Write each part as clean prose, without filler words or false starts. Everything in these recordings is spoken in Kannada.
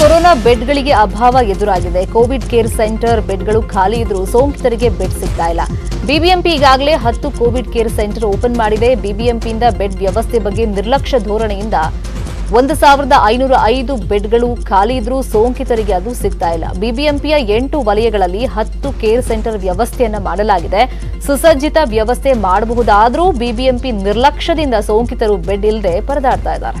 कोरोना बेड अभाव एदुराಗಿದೆ ಕೋವಿಡ್ ಕೇರ್ ಸೆಂಟರ್ बेड ಖಾಲಿ ಇದ್ದರೂ ಸೋಂಕಿತರಿಗೆ बेड ಸಿಗ್ತಾ ಇಲ್ಲ ಬಿಬಿಎಂಪಿ ಈಗಾಗಲೇ 10 ಕೋವಿಡ್ ಕೇರ್ ಸೆಂಟರ್ ಓಪನ್ ಮಾಡಿದೆ ಬಿಬಿಎಂಪಿಯಿಂದ बेड ವ್ಯವಸ್ಥೆ ಬಗ್ಗೆ ನಿರ್ಲಕ್ಷ್ಯ ಧೋರಣೆಯಿಂದ 1505 बेड ಖಾಲಿ ಇದ್ದರೂ ಸೋಂಕಿತರಿಗೆ ಅದು ಸಿಗ್ತಾ ಇಲ್ಲ ಬಿಬಿಎಂಪಿಯ 8 ವಲಯಗಳಲ್ಲಿ 10 ಕೇರ್ ಸೆಂಟರ್ ವ್ಯವಸ್ಥೆಯನ್ನು ಮಾಡಲಾಗಿದೆ ಸುಸಜ್ಜಿತ ವ್ಯವಸ್ಥೆ ಮಾಡಬಹುದಾದರೂ ಬಿಬಿಎಂಪಿ ನಿರ್ಲಕ್ಷ್ಯದಿಂದ ಸೋಂಕಿತರು बेड ಇಲ್ಲದೆ ಪರದಾಡ್ತಾ ಇದ್ದಾರೆ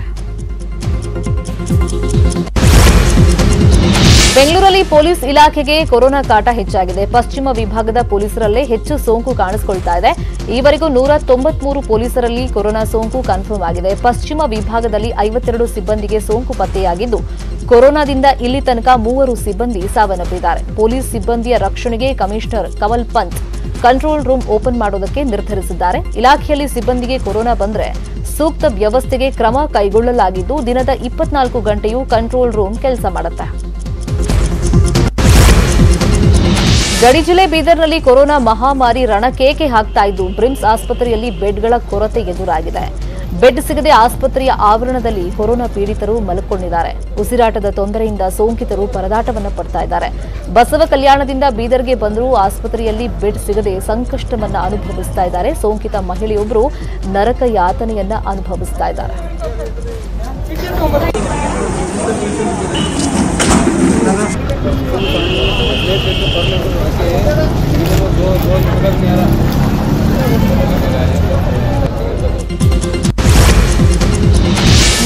ಬೆಂಗಳೂರಲ್ಲಿ ಪೊಲೀಸ್ ಇಲಾಖೆಗೆ ಕೊರೋನಾ ಕಾಟ ಹೆಚ್ಚಾಗಿದೆ ಪಶ್ಚಿಮ ವಿಭಾಗದ ಪೊಲೀಸರಲ್ಲೇ ಹೆಚ್ಚು ಸೋಂಕು ಕಾಣಿಸಿಕೊಳ್ಳುತ್ತಾ ಇದೆ ಈವರೆಗೂ 193 ಪೊಲೀಸರಲ್ಲಿ ಕೊರೋನಾ ಸೋಂಕು ಕನ್ಫರ್ಮ್ ಆಗಿದೆ ಪಶ್ಚಿಮ ವಿಭಾಗದಲ್ಲಿ 52 ಸಿಬ್ಬಂದಿಗೆ ಸೋಂಕು ಪತ್ತೆಯಾಗಿದ್ದು ಕೊರೋನಾದಿಂದ ಇಲ್ಲಿ ತನಕ 3 ಸಿಬ್ಬಂದಿ ಸಾವನ್ನಪ್ಪಿದ್ದಾರೆ ಪೊಲೀಸ್ ಸಿಬ್ಬಂದಿಯ ರಕ್ಷಣೆಗೆ commissioner Kamal Pant control room open ಮಾಡೋದಕ್ಕೆ ನಿರ್ಧರಿಸಿದ್ದಾರೆ ಇಲಾಖೆಯಲ್ಲಿ ಸಿಬ್ಬಂದಿಗೆ ಕೊರೋನಾ ಬಂದ್ರೆ ಸೂಕ್ತ ವ್ಯವಸ್ಥೆಗೆ ಕ್ರಮ ಕೈಗೊಳ್ಳಲಾಗಿದ್ದು ದಿನದ 24 ಗಂಟೆಯೂ ಕಂಟ್ರೋಲ್ ರೂಮ್ ಕೆಲಸ ಮಾಡುತ್ತೆ ಗಡಿ ಜಿಲ್ಲೆ ಬೀದರ್ನಲ್ಲಿ ಕೊರೋನಾ ಮಹಾಮಾರಿ ರಣಕೇಕೆ ಹಾಕ್ತಾ ಇದ್ದು ಬ್ರಿಮ್ಸ್ ಆಸ್ಪತ್ರೆಯಲ್ಲಿ ಬೆಡ್ಗಳ ಕೊರತೆ ಎದುರಾಗಿದೆ ಬೆಡ್ ಸಿಗದೆ ಆಸ್ಪತ್ರೆಯ ಆವರಣದಲ್ಲಿ ಕೊರೋನಾ ಪೀಡಿತರು ಮಲಕೊಂಡಿದ್ದಾರೆ ಉಸಿರಾಟದ ತೊಂದರೆಯಿಂದ ಸೋಂಕಿತರು ಪರದಾಟವನ್ನು ಪಡ್ತಾ ಇದ್ದಾರೆ ಬಸವ ಕಲ್ಯಾಣದಿಂದ ಬೀದರ್ಗೆ ಬಂದರೂ ಆಸ್ಪತ್ರೆಯಲ್ಲಿ ಬೆಡ್ ಸಿಗದೆ ಸಂಕಷ್ಟವನ್ನು ಅನುಭವಿಸ್ತಾ ಇದ್ದಾರೆ ಸೋಂಕಿತ ಮಹಿಳೆಯೊಬ್ಬರು ನರಕ ಯಾತನೆಯನ್ನು ಅನುಭವಿಸ್ತಾ ಇದ್ದಾರೆ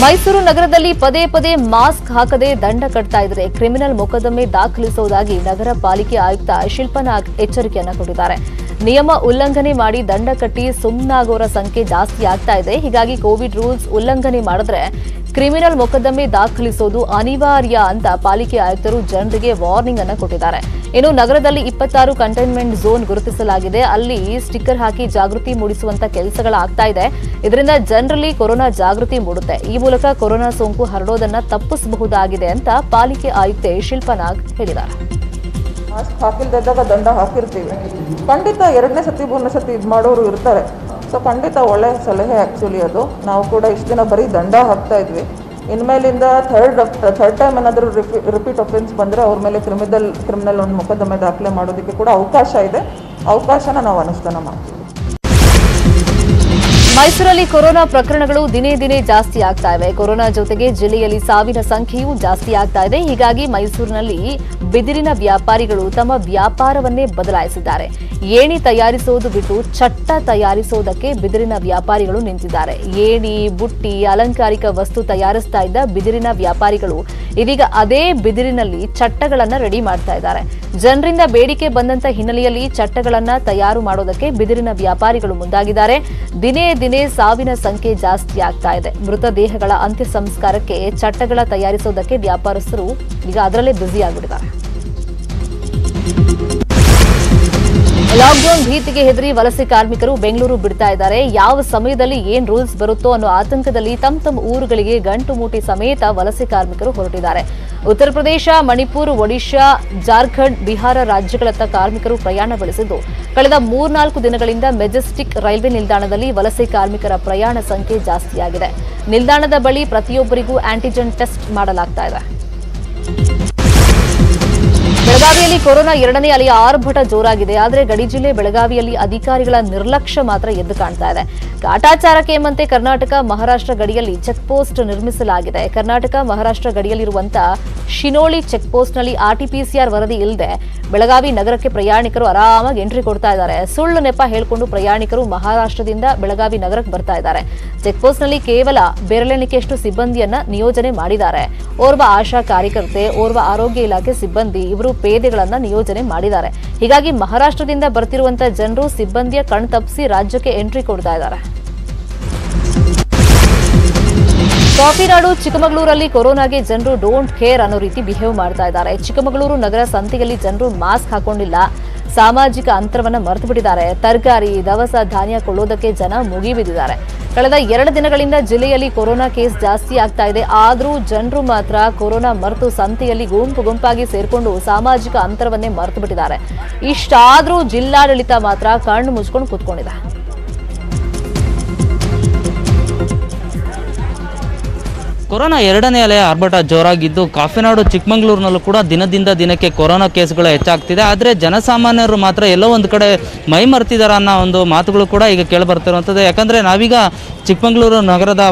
ಮೈಸೂರು ನಗರದಲ್ಲಿ ಪದೇ ಪದೇ ಮಾಸ್ಕ್ ಹಾಕದೆ ದಂಡ ಕಟ್ತಾ ಇದ್ರೆ ಕ್ರಿಮಿನಲ್ ಮೊಕದ್ದಮೆ ದಾಖಲಿಸುವುದಾಗಿ ನಗರ ಪಾಲಿಕೆ ಆಯುಕ್ತ ಶಿಲ್ಪನಾಥ್ ಎಚ್ಚರಿಕೆಯನ್ನು ಕೊಟ್ಟಿದ್ದಾರೆ ನಿಯಮ ಉಲ್ಲಂಘನೆ ಮಾಡಿ ದಂಡ ಕಟ್ಟಿ ಸುಮ್ಮನಾಗೋರ ಸಂಖ್ಯೆ ಜಾಸ್ತಿ ಆಗ್ತಾ ಇದೆ ಹೀಗಾಗಿ ಕೋವಿಡ್ ರೂಲ್ಸ್ ಉಲ್ಲಂಘನೆ ಮಾಡಿದ್ರೆ ಕ್ರಿಮಿನಲ್ ಮೊಕದ್ದಮೆ ದಾಖಲಿಸೋದು ಅನಿವಾರ್ಯ ಅಂತ ಪಾಲಿಕೆ ಆಯುಕ್ತರು ಜನರಿಗೆ ವಾರ್ನಿಂಗ್ ಅನ್ನು ಕೊಟ್ಟಿದ್ದಾರೆ ಇನ್ನು ನಗರದಲ್ಲಿ 26 ಕಂಟೈನ್ಮೆಂಟ್ ಝೋನ್ ಗುರುತಿಸಲಾಗಿದೆ ಅಲ್ಲಿ ಸ್ಟಿಕ್ಕರ್ ಹಾಕಿ ಜಾಗೃತಿ ಮೂಡಿಸುವಂತ ಕೆಲಸಗಳಾಗ್ತಾ ಇದೆ ಇದರಿಂದ ಜನರಲ್ಲಿ ಕೊರೋನಾ ಜಾಗೃತಿ ಮೂಡುತ್ತೆ ಈ ಮೂಲಕ ಕೊರೋನಾ ಸೋಂಕು ಹರಡೋದನ್ನ ತಪ್ಪಿಸಬಹುದಾಗಿದೆ ಅಂತ ಪಾಲಿಕೆ ಆಯುಕ್ತೆ ಶಿಲ್ಪನಾಗ್ ಹೇಳಿದ್ದಾರೆ ಮಾಸ್ಕ್ ಹಾಕಿಲ್ದಾಗ ದಂಡ ಹಾಕಿರ್ತೀವಿ ಖಂಡಿತ ಎರಡನೇ ಸತಿ ಮೂರನೇ ಸತಿ ಇದು ಮಾಡೋರು ಇರ್ತಾರೆ ಸೊ ಖಂಡಿತ ಒಳ್ಳೆ ಸಲಹೆ ಆ್ಯಕ್ಚುಲಿ ಅದು ನಾವು ಕೂಡ ಇಷ್ಟು ದಿನ ಬರೀ ದಂಡ ಹಾಕ್ತಾ ಇದ್ವಿ ಇನ್ಮೇಲಿಂದ ಥರ್ಡ್ ಟೈಮ್ ಏನಾದರೂ ರಿಪೀಟ್ ಅಫೆನ್ಸ್ ಬಂದರೆ ಅವ್ರ ಮೇಲೆ ಕ್ರಿಮಿನಲ್ ಒಂದು ಮೊಕದ್ದಮೆ ದಾಖಲೆ ಮಾಡೋದಕ್ಕೆ ಕೂಡ ಅವಕಾಶ ಇದೆ ಅವಕಾಶನ ನಾವು ಅನುಷ್ಠಾನ ಮಾಡ್ತೀವಿ ಮೈಸೂರಲ್ಲಿ ಕೊರೋನಾ ಪ್ರಕರಣಗಳು ದಿನೇ ದಿನೇ ಜಾಸ್ತಿ ಆಗ್ತಾ ಇವೆ ಕೊರೋನಾ ಜೊತೆಗೆ ಜಿಲ್ಲೆಯಲ್ಲಿ ಸಾವಿನ ಸಂಖ್ಯೆಯೂ ಜಾಸ್ತಿ ಆಗ್ತಾ ಇದೆ ಹೀಗಾಗಿ ಮೈಸೂರಿನಲ್ಲಿ ಬಿದಿರಿನ ವ್ಯಾಪಾರಿಗಳು ತಮ್ಮ ವ್ಯಾಪಾರವನ್ನೇ ಬದಲಾಯಿಸಿದ್ದಾರೆ ಏಣಿ ತಯಾರಿಸೋದು ಬಿಟ್ಟು ಚಟ್ಟ ತಯಾರಿಸೋದಕ್ಕೆ ಬಿದಿರಿನ ವ್ಯಾಪಾರಿಗಳು ನಿಂತಿದ್ದಾರೆ ಏಣಿ ಬುಟ್ಟಿ ಅಲಂಕಾರಿಕ ವಸ್ತು ತಯಾರಿಸ್ತಾ ಇದ್ದ ಬಿದಿರಿನ ವ್ಯಾಪಾರಿಗಳು ಇದೀಗ ಅದೇ ಬಿದಿರಿನಲ್ಲಿ ಚಟ್ಟಗಳನ್ನು ರೆಡಿ ಮಾಡ್ತಾ ಇದ್ದಾರೆ ಜನರಿಂದ ಬೇಡಿಕೆ ಬಂದಂತ ಹಿನ್ನೆಲೆಯಲ್ಲಿ ಚಟ್ಟಗಳನ್ನು ತಯಾರು ಮಾಡೋದಕ್ಕೆ ಬಿದಿರಿನ ವ್ಯಾಪಾರಿಗಳು ಮುಂದಾಗಿದ್ದಾರೆ ದಿನೇ ದಿನೇ ಸಾವಿನ ಸಂಖ್ಯೆ ಜಾಸ್ತಿ ಆಗ್ತಾ ಇದೆ ಮೃತದೇಹಗಳ ಅಂತ್ಯ ಸಂಸ್ಕಾರಕ್ಕೆ ಚಟ್ಟಗಳ ತಯಾರಿಸೋದಕ್ಕೆ ವ್ಯಾಪಾರಸ್ಥರು ಈಗ ಅದರಲ್ಲೇ ಬ್ಯುಸಿ ಆಗಿಬಿಟ್ಟಿದ್ದಾರೆ ಲಾಕ್ಡೌನ್ ಭೀತಿಗೆ ಹೆದರಿ ವಲಸೆ ಕಾರ್ಮಿಕರು ಬೆಂಗಳೂರು ಬಿಡ್ತಾ ಇದ್ದಾರೆ ಯಾವ ಸಮಯದಲ್ಲಿ ಏನ್ ರೂಲ್ಸ್ ಬರುತ್ತೋ ಅನ್ನೋ ಆತಂಕದಲ್ಲಿ ತಮ್ಮ ಊರುಗಳಿಗೆ ಗಂಟು ಮೂಟಿ ಸಮೇತ ವಲಸೆ ಕಾರ್ಮಿಕರು ಹೊರಟಿದ್ದಾರೆ ಉತ್ತರ ಪ್ರದೇಶ ಮಣಿಪುರ್ ಒಡಿಶಾ ಜಾರ್ಖಂಡ್ ಬಿಹಾರ ರಾಜ್ಯಗಳತ್ತ ಕಾರ್ಮಿಕರು ಪ್ರಯಾಣ ಬೆಳೆಸಿದ್ದು ಕಳೆದ 3-4 ದಿನಗಳಿಂದ ಮೆಜೆಸ್ಟಿಕ್ ರೈಲ್ವೆ ನಿಲ್ದಾಣದಲ್ಲಿ ವಲಸೆ ಕಾರ್ಮಿಕರ ಪ್ರಯಾಣ ಸಂಖ್ಯೆ ಜಾಸ್ತಿಯಾಗಿದೆ ನಿಲ್ದಾಣದ ಬಳಿ ಪ್ರತಿಯೊಬ್ಬರಿಗೂ ಆಂಟಿಜೆನ್ ಟೆಸ್ಟ್ ಮಾಡಲಾಗ್ತಾ ಇದೆ ಬೆಳಗಾವಿಯಲ್ಲಿ ಕೊರೋನಾ 2ನೇ ಅಲೆಯ ಆರ್ಭಟ ಜೋರಾಗಿದೆ ಆದರೆ ಗಡಿ ಜಿಲ್ಲೆ ಬೆಳಗಾವಿಯಲ್ಲಿ ಅಧಿಕಾರಿಗಳ ನಿರ್ಲಕ್ಷ್ಯ ಮಾತ್ರ ಎದ್ದು ಕಾಣ್ತಾ ಇದೆ ಕಾಟಾಚಾರಕ್ಕೆ ಎಂಬಂತೆ ಕರ್ನಾಟಕ ಮಹಾರಾಷ್ಟ್ರ ಗಡಿಯಲ್ಲಿ ಚೆಕ್ಪೋಸ್ಟ್ ನಿರ್ಮಿಸಲಾಗಿದೆ ಕರ್ನಾಟಕ ಮಹಾರಾಷ್ಟ್ರ ಗಡಿಯಲ್ಲಿರುವಂತಹ ಶಿನೋಳಿ ಚೆಕ್ಪೋಸ್ಟ್ನಲ್ಲಿ ಆರ್ಟಿಪಿಸಿಆರ್ ವರದಿ ಇಲ್ಲದೆ ಬೆಳಗಾವಿ ನಗರಕ್ಕೆ ಪ್ರಯಾಣಿಕರು ಆರಾಮಾಗಿ ಎಂಟ್ರಿ ಕೊಡ್ತಾ ಇದ್ದಾರೆ ಸುಳ್ಳು ನೆಪ ಹೇಳಿಕೊಂಡು ಪ್ರಯಾಣಿಕರು ಮಹಾರಾಷ್ಟ್ರದಿಂದ ಬೆಳಗಾವಿ ನಗರಕ್ಕೆ ಬರ್ತಾ ಇದ್ದಾರೆ ಚೆಕ್ಪೋಸ್ಟ್ನಲ್ಲಿ ಕೇವಲ ಬೆರಳೆಣಿಕೆಯಷ್ಟು ಸಿಬ್ಬಂದಿಯನ್ನ ನಿಯೋಜನೆ ಮಾಡಿದ್ದಾರೆ ಓರ್ವ ಆಶಾ ಕಾರ್ಯಕರ್ತೆ ಓರ್ವ ಆರೋಗ್ಯ ಇಲಾಖೆ ಸಿಬ್ಬಂದಿ ಇವರು ಪೇದೆಗಳನ್ನು ನಿಯೋಜನೆ ಮಾಡಿದ್ದಾರೆ ಹೀಗಾಗಿ ಮಹಾರಾಷ್ಟ್ರದಿಂದ ಬರ್ತಿರುವಂತಹ ಜನರು ಸಿಬ್ಬಂದಿಯ ಕಣ್ತಪ್ಪಿಸಿ ರಾಜ್ಯಕ್ಕೆ ಎಂಟ್ರಿ ಕೊಡ್ತಾ ಇದ್ದಾರೆ ಕಾಫಿನಾಡು ಚಿಕ್ಕಮಗಳೂರಲ್ಲಿ ಕೊರೋನಾಗೆ ಜನರು ಡೋಂಟ್ ಕೇರ್ ಅನ್ನೋ ರೀತಿ ಬಿಹೇವ್ ಮಾಡ್ತಾ ಇದ್ದಾರೆ ಚಿಕ್ಕಮಗಳೂರು ನಗರ ಸಂತೆಯಲ್ಲಿ ಜನರು ಮಾಸ್ಕ್ ಹಾಕೊಂಡಿಲ್ಲ ಸಾಮಾಜಿಕ ಅಂತರವನ್ನು ಮರೆತು ಬಿಟ್ಟಿದ್ದಾರೆ ತರಕಾರಿ ದವಸ ಧಾನ್ಯ ಕೊಳ್ಳೋದಕ್ಕೆ ಜನ ಮುಗಿಬಿದ್ದಿದ್ದಾರೆ ಕಳೆದ 2 ದಿನಗಳಿಂದ ಜಿಲ್ಲೆಯಲ್ಲಿ ಕೊರೋನಾ ಕೇಸ್ ಜಾಸ್ತಿ ಆಗ್ತಾ ಇದೆ ಆದರೂ ಜನರು ಮಾತ್ರ ಕೊರೋನಾ ಮರೆತು ಸಂತೆಯಲ್ಲಿ ಗುಂಪಾಗಿ ಸೇರಿಕೊಂಡು ಸಾಮಾಜಿಕ ಅಂತರವನ್ನೇ ಮರೆತು ಬಿಟ್ಟಿದ್ದಾರೆ ಇಷ್ಟಾದರೂ ಜಿಲ್ಲಾಡಳಿತ ಮಾತ್ರ ಕಣ್ಣು ಮುಚ್ಕೊಂಡು ಕೂತ್ಕೊಂಡಿದೆ ಕೊರೋನಾ ಎರಡನೇ ಅಲೆ ಆರ್ಭಟ ಜೋರಾಗಿದ್ದು ಕಾಫಿನಾಡು ಚಿಕ್ಕಮಗಳೂರಿನಲ್ಲೂ ಕೂಡ ದಿನದಿಂದ ದಿನಕ್ಕೆ ಕೊರೋನಾ ಕೇಸುಗಳು ಹೆಚ್ಚಾಗ್ತಿದೆ. ಆದರೆ ಜನಸಾಮಾನ್ಯರು ಮಾತ್ರ ಎಲ್ಲೋ ಒಂದು ಕಡೆ ಮೈಮರ್ತಿದ್ದಾರೆ ಅನ್ನೋ ಒಂದು ಮಾತುಗಳು ಕೂಡ ಈಗ ಕೇಳಿ ಬರ್ತಿರುವಂಥದ್ದು. ಯಾಕಂದರೆ ನಾವೀಗ ಚಿಕ್ಕಮಗಳೂರು ನಗರದ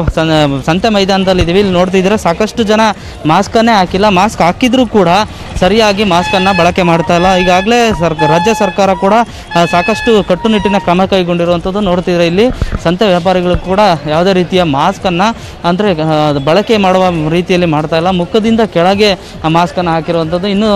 ಸಂತೆ ಮೈದಾನದಲ್ಲಿ ಇದ್ದೀವಿ. ಇಲ್ಲಿ ನೋಡ್ತಿದ್ರೆ ಸಾಕಷ್ಟು ಜನ ಮಾಸ್ಕನ್ನೇ ಹಾಕಿಲ್ಲ, ಮಾಸ್ಕ್ ಹಾಕಿದ್ರೂ ಕೂಡ ಸರಿಯಾಗಿ ಮಾಸ್ಕನ್ನು ಬಳಕೆ ಮಾಡ್ತಾ ಇಲ್ಲ. ಈಗಾಗಲೇ ರಾಜ್ಯ ಸರ್ಕಾರ ಕೂಡ ಸಾಕಷ್ಟು ಕಟ್ಟುನಿಟ್ಟಿನ ಕ್ರಮ ಕೈಗೊಂಡಿರುವಂಥದ್ದು ನೋಡ್ತಿದ್ರೆ. ಇಲ್ಲಿ ಸಂತೆ ವ್ಯಾಪಾರಿಗಳು ಕೂಡ ಯಾವುದೇ ರೀತಿಯ ಮಾಸ್ಕನ್ನು ಅಂದರೆ ಬಳಕೆ ಮಾಡುವ ರೀತಿಯಲ್ಲಿ ಮಾಡ್ತಾ ಇಲ್ಲ, ಮುಖದಿಂದ ಕೆಳಗೆ ಮಾಸ್ಕನ್ನು ಹಾಕಿರುವಂಥದ್ದು. ಇನ್ನು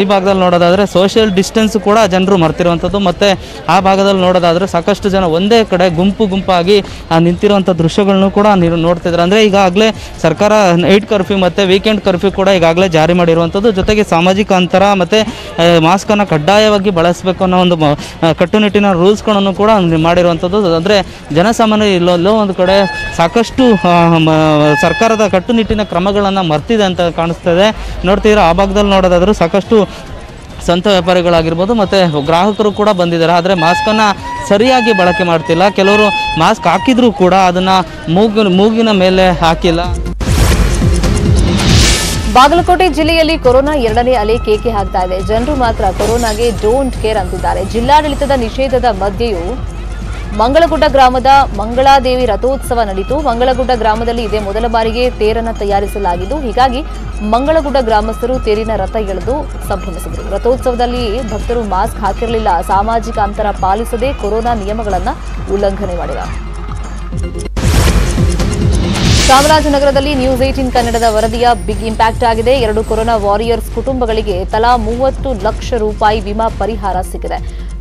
ಈ ಭಾಗದಲ್ಲಿ ನೋಡೋದಾದರೆ ಸೋಷಿಯಲ್ ಡಿಸ್ಟೆನ್ಸ್ ಕೂಡ ಜನರು ಮರ್ತಿರುವಂಥದ್ದು. ಮತ್ತು ಆ ಭಾಗದಲ್ಲಿ ನೋಡೋದಾದರೆ ಸಾಕಷ್ಟು ಜನ ಒಂದೇ ಕಡೆ ಗುಂಪಾಗಿ ನಿಂತಿರುವಂಥ ದೃಶ್ಯಗಳನ್ನು ಕೂಡ ನೀವು ನೋಡ್ತಿದ್ದಾರೆ. ಅಂದರೆ ಈಗಾಗಲೇ ಸರ್ಕಾರ ನೈಟ್ ಕರ್ಫ್ಯೂ ಮತ್ತು ವೀಕೆಂಡ್ ಕರ್ಫ್ಯೂ ಕೂಡ ಈಗಾಗಲೇ ಜಾರಿ ಮಾಡಿರುವಂಥದ್ದು. ಜೊತೆಗೆ ಸಾಮಾಜಿಕ ಅಂತರ ಮತ್ತು ಮಾಸ್ಕನ್ನು ಕಡ್ಡಾಯವಾಗಿ ಬಳಸಬೇಕು ಅನ್ನೋ ಒಂದು ಕಟ್ಟುನಿಟ್ಟಿನ ರೂಲ್ಸ್ಗಳನ್ನು ಕೂಡ ಮಾಡಿರುವಂಥದ್ದು. ಅಂದರೆ ಜನಸಾಮಾನ್ಯರು ಇಲ್ಲೋ ಒಂದು ಕಡೆ ಸಾಕಷ್ಟು ಸರ್ಕಾರದ ಕಟ್ಟುನಿಟ್ಟಿನ ಕ್ರಮಗಳನ್ನು ಮರ್ತಿದೆ ಅಂತ ಕಾಣಿಸ್ತಾ ಇದೆ. ನೋಡ್ತಿದ್ರೆ ಆ ಭಾಗದಲ್ಲಿ ನೋಡೋದಾದರೂ ಸಾಕಷ್ಟು ಸಂತ ವ್ಯಾಪಾರಿಗಳಾಗಿರ್ಬೋದು ಮತ್ತು ಗ್ರಾಹಕರು ಕೂಡ ಬಂದಿದ್ದಾರೆ. ಆದರೆ ಮಾಸ್ಕನ್ನು ಸರಿಯಾಗಿ ಬಳಕೆ ಮಾಡ್ತಿಲ್ಲ. ಕೆಲವರು ಮಾಸ್ಕ್ ಹಾಕಿದರೂ ಕೂಡ ಅದನ್ನು ಮೂಗಿನ ಮೇಲೆ ಹಾಕಿಲ್ಲ. ಬಾಗಲಕೋಟೆ ಜಿಲ್ಲೆಯಲ್ಲಿ ಕೊರೋನಾ ಎರಡನೇ ಅಲೆ ಕೇಕೆ ಹಾಕ್ತಾ ಇದೆ. ಜನರು ಮಾತ್ರ ಕೊರೋನಾಗೆ ಡೋಂಟ್ ಕೇರ್ ಅಂತಿದ್ದಾರೆ. ಜಿಲ್ಲಾಡಳಿತದ ನಿಷೇಧದ ಮಧ್ಯೆಯೂ ಮಂಗಳಗುಡ್ಡ ಗ್ರಾಮದ ಮಂಗಳಾ ದೇವಿ ರಥೋತ್ಸವ ನಡೆಯಿತು. ಮಂಗಳಗುಡ್ಡ ಗ್ರಾಮದಲ್ಲಿ ಇದೇ ಮೊದಲ ಬಾರಿಗೆ ತೇರನ್ನು ತಯಾರಿಸಲಾಗಿದ್ದು, ಹೀಗಾಗಿ ಮಂಗಳಗುಡ್ಡ ಗ್ರಾಮಸ್ಥರು ತೇರಿನ ರಥ ಎಳೆದು ಸಂಭ್ರಮಿಸಿದರು. ರಥೋತ್ಸವದಲ್ಲಿ ಭಕ್ತರು ಮಾಸ್ಕ್ ಹಾಕಿರಲಿಲ್ಲ, ಸಾಮಾಜಿಕ ಅಂತರ ಪಾಲಿಸದೆ ಕೊರೋನಾ ನಿಯಮಗಳನ್ನು ಉಲ್ಲಂಘನೆ ಮಾಡಿದ್ದಾರೆ. ಚಾಮರಾಜನಗರದಲ್ಲಿ News18 ಕನ್ನಡದ ವರದಿಯ ಬಿಗ್ ಇಂಪ್ಯಾಕ್ಟ್ ಆಗಿದೆ. 2 ಕೊರೋನಾ ವಾರಿಯರ್ಸ್ ಕುಟುಂಬಗಳಿಗೆ ತಲಾ 30 ಲಕ್ಷ ರೂಪಾಯಿ ವಿಮಾ ಪರಿಹಾರ ಸಿಕ್ಕಿದೆ.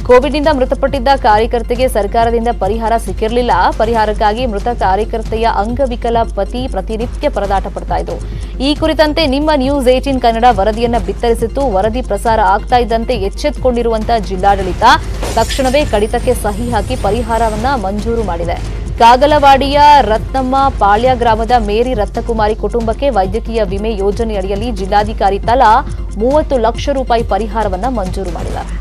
ಕೋವಿಡ್ನಿಂದ ಮೃತಪಟ್ಟಿದ್ದ ಕಾರ್ಯಕರ್ತೆಗೆ ಸರ್ಕಾರದಿಂದ ಪರಿಹಾರ ಸಿಕ್ಕಿರಲಿಲ್ಲ. ಪರಿಹಾರಕ್ಕಾಗಿ ಮೃತ ಕಾರ್ಯಕರ್ತೆಯ ಅಂಗವಿಕಲ ಪತಿ ಪ್ರತಿನಿತ್ಯ ಪರದಾಟ ಪಡ್ತಾ ಇದ್ರು. ಈ ಕುರಿತಂತೆ ನಿಮ್ಮ News18 ಕನ್ನಡ ವರದಿಯನ್ನು ಬಿತ್ತರಿಸಿತ್ತು. ವರದಿ ಪ್ರಸಾರ ಆಗ್ತಾ ಇದ್ದಂತೆ ಎಚ್ಚೆತ್ತುಕೊಂಡಿರುವಂತಹ ಜಿಲ್ಲಾಡಳಿತ ತಕ್ಷಣವೇ ಕಡಿತಕ್ಕೆ ಸಹಿ ಹಾಕಿ ಪರಿಹಾರವನ್ನ ಮಂಜೂರು ಮಾಡಿದೆ. ಕಾಗಲವಾಡಿಯ ರತ್ನಮ್ಮ ಪಾಳ್ಯ ಗ್ರಾಮದ ಮೇರಿ ರತ್ನಕುಮಾರಿ ಕುಟುಂಬಕ್ಕೆ ವೈದ್ಯಕೀಯ ವಿಮೆ ಯೋಜನೆಯಡಿಯಲ್ಲಿ ಜಿಲ್ಲಾಧಿಕಾರಿ ತಲಾ 30 ಲಕ್ಷ ರೂಪಾಯಿ ಪರಿಹಾರವನ್ನ ಮಂಜೂರು ಮಾಡಿದ್ದಾರೆ.